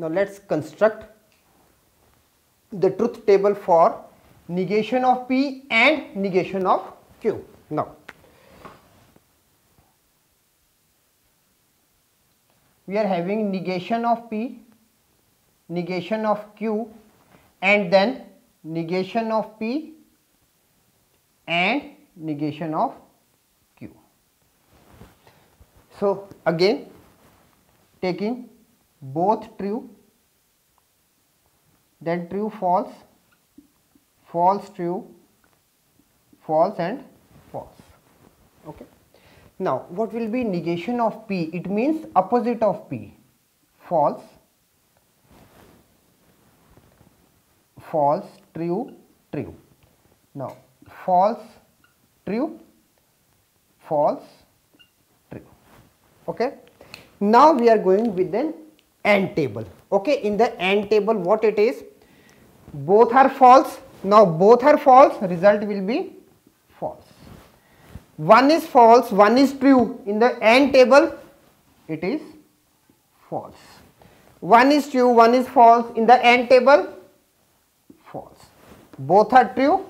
Now let's construct the truth table for negation of P and negation of Q. Now we are having negation of P, negation of Q, and then negation of P and negation of Q. So again, taking both true, then true, false, false, true, false, and false. Okay. Now what will be negation of P? It means opposite of P. False, false, true, true. Now false, true, false, true. Okay. Now we are going with an AND table. Okay, in the AND table, what it is? Both are false. Now both are false, result will be false. One is false, one is true. In the AND table, it is false. One is true, one is false. In the AND table, false. Both are true,